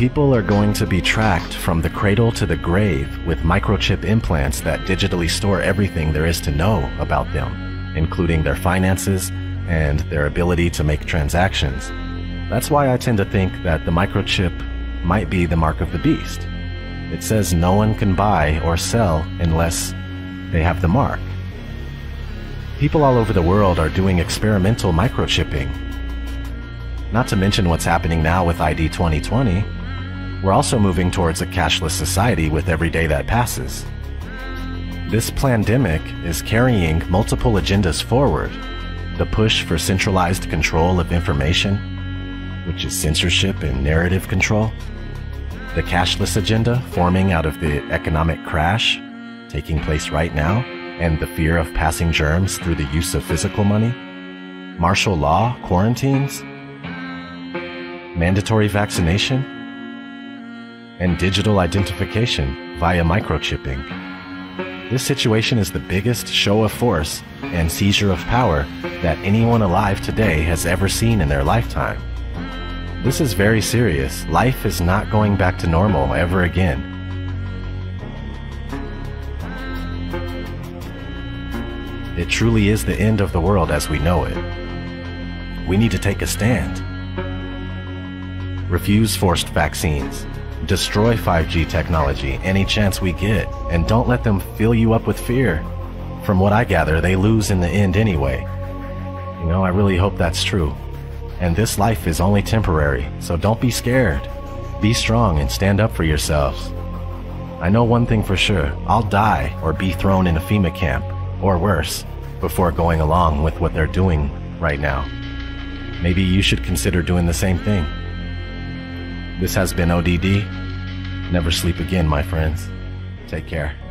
People are going to be tracked from the cradle to the grave with microchip implants that digitally store everything there is to know about them, including their finances and their ability to make transactions. That's why I tend to think that the microchip might be the mark of the beast. It says no one can buy or sell unless they have the mark. People all over the world are doing experimental microchipping. Not to mention what's happening now with ID 2020. We're also moving towards a cashless society with every day that passes. This pandemic is carrying multiple agendas forward. The push for centralized control of information, which is censorship and narrative control. The cashless agenda forming out of the economic crash taking place right now and the fear of passing germs through the use of physical money. Martial law, quarantines, mandatory vaccination, and digital identification via microchipping. This situation is the biggest show of force and seizure of power that anyone alive today has ever seen in their lifetime. This is very serious. Life is not going back to normal ever again. It truly is the end of the world as we know it. We need to take a stand. Refuse forced vaccines. Destroy 5G technology any chance we get, and don't let them fill you up with fear. From what I gather, they lose in the end anyway. You know, I really hope that's true. And this life is only temporary, so don't be scared. Be strong and stand up for yourselves. I know one thing for sure, I'll die or be thrown in a FEMA camp, or worse, before going along with what they're doing right now. Maybe you should consider doing the same thing. This has been O.D.D. Never sleep again, my friends. Take care.